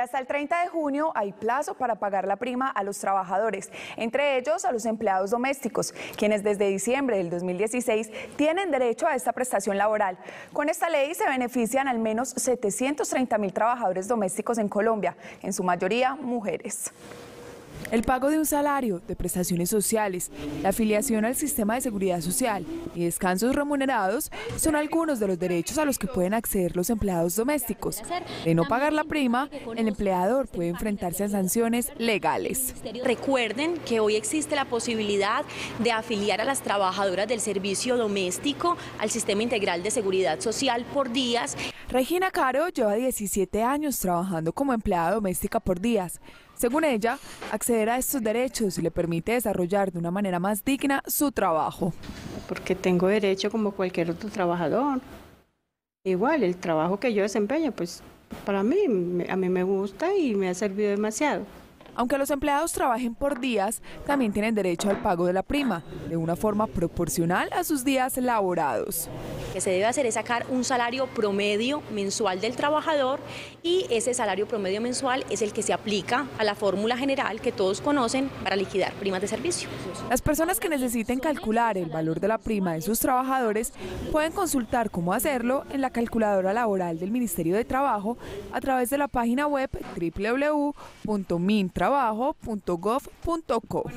Hasta el 30 de junio hay plazo para pagar la prima a los trabajadores, entre ellos a los empleados domésticos, quienes desde diciembre del 2016 tienen derecho a esta prestación laboral. Con esta ley se benefician al menos 730.000 trabajadores domésticos en Colombia, en su mayoría mujeres. El pago de un salario, de prestaciones sociales, la afiliación al sistema de seguridad social y descansos remunerados son algunos de los derechos a los que pueden acceder los empleados domésticos. De no pagar la prima, el empleador puede enfrentarse a sanciones legales. Recuerden que hoy existe la posibilidad de afiliar a las trabajadoras del servicio doméstico al sistema integral de seguridad social por días. Regina Caro lleva 17 años trabajando como empleada doméstica por días. Según ella, acceder a estos derechos le permite desarrollar de una manera más digna su trabajo. Porque tengo derecho como cualquier otro trabajador. Igual, el trabajo que yo desempeño, pues para mí, a mí me gusta y me ha servido demasiado. Aunque los empleados trabajen por días, también tienen derecho al pago de la prima, de una forma proporcional a sus días laborados. Lo que se debe hacer es sacar un salario promedio mensual del trabajador y ese salario promedio mensual es el que se aplica a la fórmula general que todos conocen para liquidar primas de servicio. Las personas que necesiten calcular el valor de la prima de sus trabajadores pueden consultar cómo hacerlo en la calculadora laboral del Ministerio de Trabajo a través de la página web www.mintrabajo.gov.co.